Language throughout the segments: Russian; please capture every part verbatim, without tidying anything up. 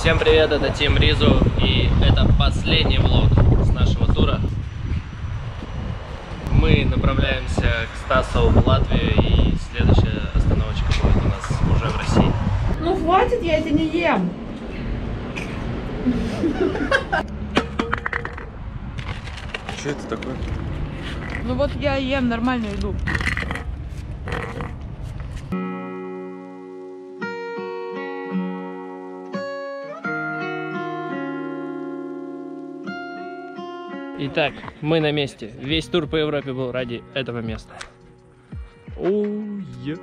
Всем привет, это Тим Ризу, и это последний влог с нашего тура. Мы направляемся к Стасову в Латвию, и следующая остановочка будет у нас уже в России. Ну хватит, я тебя не ем! Что это такое? Ну вот я ем нормальную еду. Итак, мы на месте. Весь тур по Европе был ради этого места. Оу, е.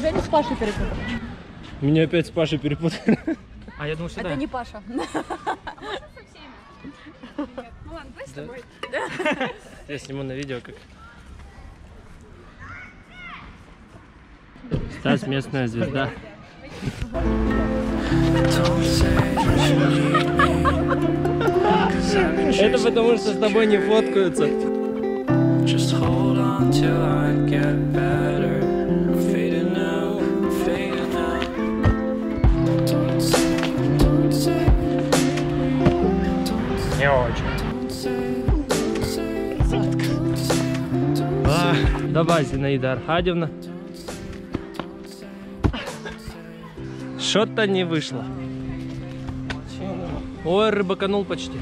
Жень с Пашей перепутал. Меня опять с Пашей перепутали. А я думал, сюда. Это не Паша. А Паша со всеми. Ну ладно, давай с тобой. Я сниму на видео как. Стас местная звезда. Это потому, что с тобой не фоткаются. Не очень. А, давай, Зинаида Архадьевна. Что-то не вышло. Ой, рыбаканул почти.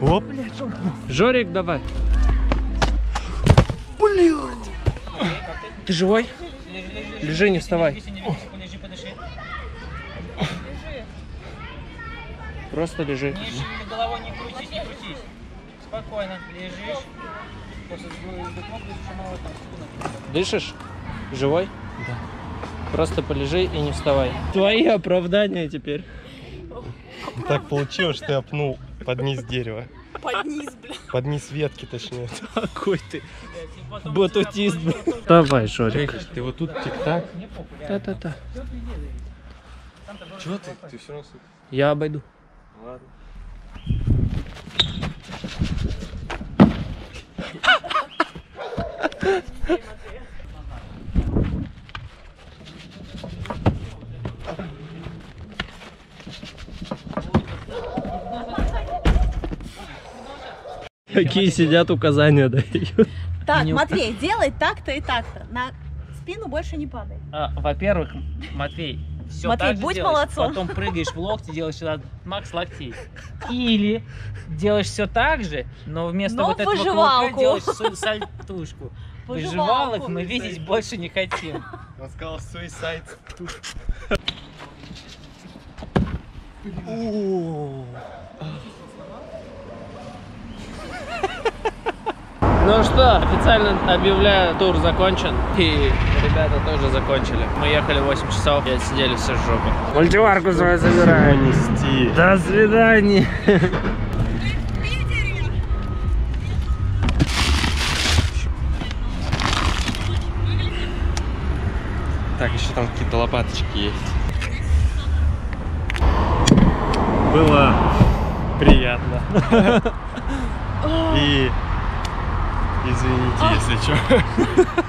Оп. Жорик, давай. Блин. Ты живой? Лежи, не вставай. Просто лежи. Лежи, головой не крутись, не крутись. Спокойно, лежишь. После дышишь? Живой? Да. Просто полежи и не вставай. Твои оправдания теперь. Так получилось, что я пнул под низ дерева. Под низ, бля. Под низ ветки, точнее. Какой ты батутист. Давай, Шорик. Ты вот тут тик-так. Та-та-та. Чего ты? Ты все равно... Я обойду. Ладно. Какие сидят, указания дают. Так, Матвей, делай так-то и так-то. На спину больше не падай. А, во-первых, Матвей. Все, Матвей, будь делаешь, молодцом. Потом прыгаешь в локти, делаешь сюда макс локтей. Или делаешь все так же, но вместо но вот этого кулака делаешь сальтушку. Выживалок мы видеть больше не хотим. Он сказал суисайд. Ну что, официально объявляю, тур закончен, и ребята тоже закончили. Мы ехали восемь часов, и отсидели все жопы. Мультиварку свою забираю. До свидания. Так, еще там какие-то лопаточки есть. Было приятно. И извините, если что.